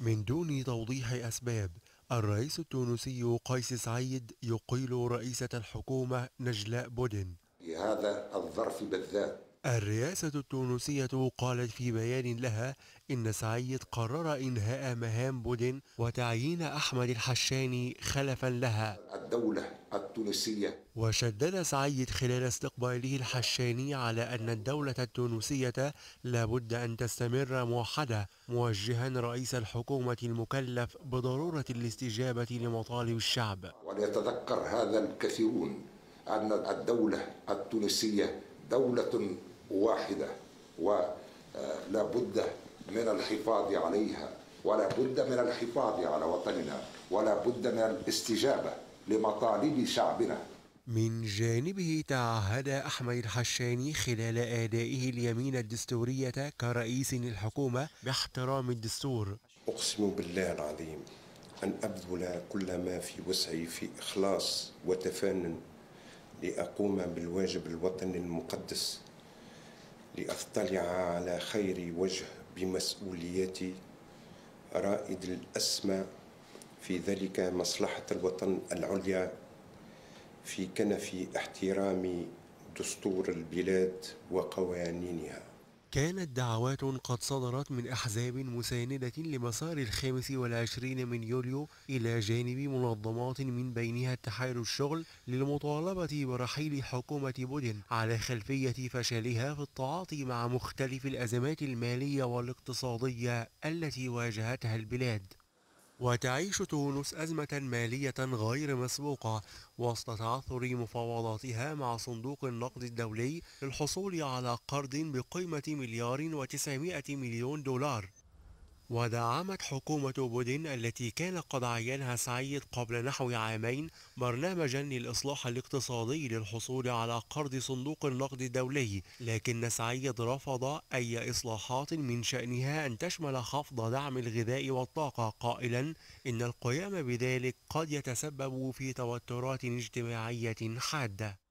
من دون توضيح أسباب، الرئيس التونسي قيس سعيد يقيل رئيسة الحكومة نجلاء بودن. لهذا الظرف بالذات الرئاسة التونسية قالت في بيان لها إن سعيد قرر إنهاء مهام بودن وتعيين أحمد الحشاني خلفا لها الدولة التونسية. وشدد سعيد خلال استقباله الحشاني على أن الدولة التونسية لابد أن تستمر موحدة، موجها رئيس الحكومة المكلف بضرورة الاستجابة لمطالب الشعب. وليتذكر هذا الكثيرون أن الدولة التونسية دولة واحدة ولا بد من الحفاظ عليها، ولا بد من الحفاظ على وطننا، ولا بد من الاستجابة لمطالب شعبنا. من جانبه تعهد أحمد الحشاني خلال أدائه اليمين الدستورية كرئيس للحكومة باحترام الدستور. أقسم بالله العظيم أن أبذل كل ما في وسعي في إخلاص وتفانٍ لأقوم بالواجب الوطني المقدس، لأطلع على خير وجه بمسؤوليتي رائد الأسمى في ذلك مصلحة الوطن العليا في كنف احترام دستور البلاد وقوانينها. كانت دعوات قد صدرت من أحزاب مساندة لمسار 25 يوليو إلى جانب منظمات من بينها اتحاد الشغل للمطالبة برحيل حكومة بودن على خلفية فشلها في التعاطي مع مختلف الأزمات المالية والاقتصادية التي واجهتها البلاد. وتعيش تونس أزمة مالية غير مسبوقة وسط تعثر مفاوضاتها مع صندوق النقد الدولي للحصول على قرض بقيمة $1.9 مليار. ودعمت حكومة بودن التي كان قد عينها سعيد قبل نحو عامين برنامجا للإصلاح الاقتصادي للحصول على قرض صندوق النقد الدولي، لكن سعيد رفض أي إصلاحات من شأنها أن تشمل خفض دعم الغذاء والطاقة، قائلا إن القيام بذلك قد يتسبب في توترات اجتماعية حادة.